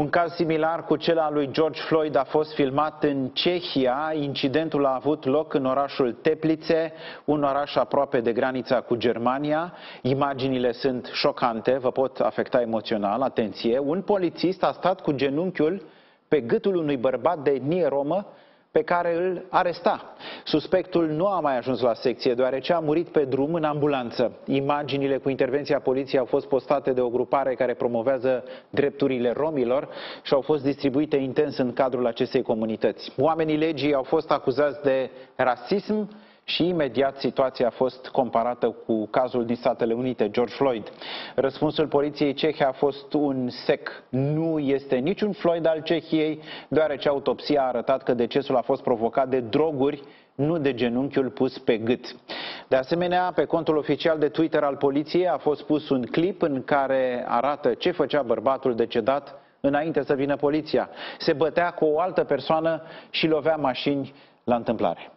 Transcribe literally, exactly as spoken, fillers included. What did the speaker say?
Un caz similar cu cel al lui George Floyd a fost filmat în Cehia. Incidentul a avut loc în orașul Teplice, un oraș aproape de granița cu Germania. Imaginile sunt șocante, vă pot afecta emoțional, atenție. Un polițist a stat cu genunchiul pe gâtul unui bărbat de etnie romă pe care îl aresta. Suspectul nu a mai ajuns la secție, deoarece a murit pe drum în ambulanță. Imaginile cu intervenția poliției au fost postate de o grupare care promovează drepturile romilor și au fost distribuite intens în cadrul acestei comunități. Oamenii legii au fost acuzați de rasism și imediat situația a fost comparată cu cazul din Statele Unite, George Floyd. Răspunsul poliției cehe a fost un sec. Nu este niciun Floyd al Cehiei, deoarece autopsia a arătat că decesul a fost provocat de droguri, nu de genunchiul pus pe gât. De asemenea, pe contul oficial de Twitter al poliției a fost pus un clip în care arată ce făcea bărbatul decedat înainte să vină poliția. Se bătea cu o altă persoană și lovea mașini la întâmplare.